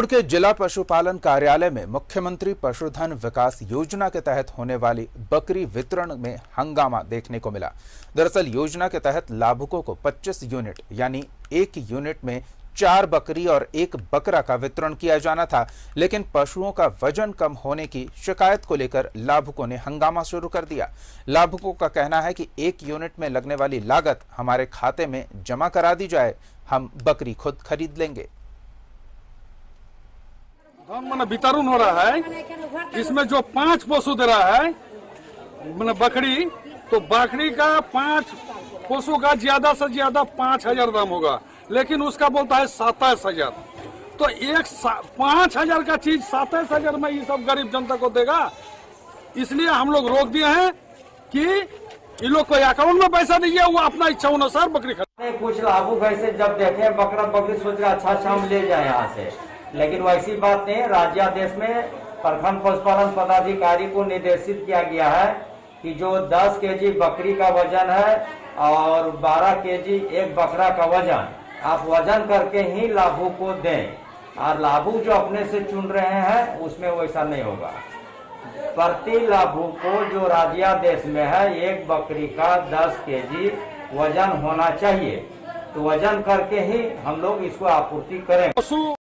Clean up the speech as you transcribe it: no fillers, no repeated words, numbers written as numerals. पाकुड़ के जिला पशुपालन कार्यालय में मुख्यमंत्री पशुधन विकास योजना के तहत होने वाली बकरी वितरण में हंगामा देखने को मिला। दरअसल योजना के तहत लाभुकों को 25 यूनिट यानी एक यूनिट में 4 बकरी और 1 बकरा का वितरण किया जाना था, लेकिन पशुओं का वजन कम होने की शिकायत को लेकर लाभुकों ने हंगामा शुरू कर दिया। लाभुकों का कहना है कि 1 यूनिट में लगने वाली लागत हमारे खाते में जमा करा दी जाए, हम बकरी खुद खरीद लेंगे। माना वितरण हो रहा है, इसमें जो 5 पशु दे रहा है माना बकरी, तो बकरी का 5 पशु का ज्यादा से ज्यादा 5000 दाम होगा, लेकिन उसका बोलता है 27000। तो एक 5000 का चीज 27000 में ये सब गरीब जनता को देगा। इसलिए हम लोग रोक दिए हैं कि इन लोग को अकाउंट में पैसा दीजिए, वो अपना इच्छा अनुसार बकरी खरीद। कुछ लाभुक ऐसे जब देखे बकरा बकरी सोच रहा अच्छा अच्छा हम ले जाए यहाँ से, लेकिन वैसी बात नहीं। राज्यादेश में प्रखंड पशुपालन पदाधिकारी को निर्देशित किया गया है कि जो 10 केजी बकरी का वजन है और 12 केजी एक बकरा का वजन, आप वजन करके ही लाभुक को दें। और लाभुक जो अपने से चुन रहे हैं उसमें वैसा नहीं होगा। प्रति लाभुक को जो राज्यादेश में है एक बकरी का 10 केजी वजन होना चाहिए, तो वजन करके ही हम लोग इसको आपूर्ति करें।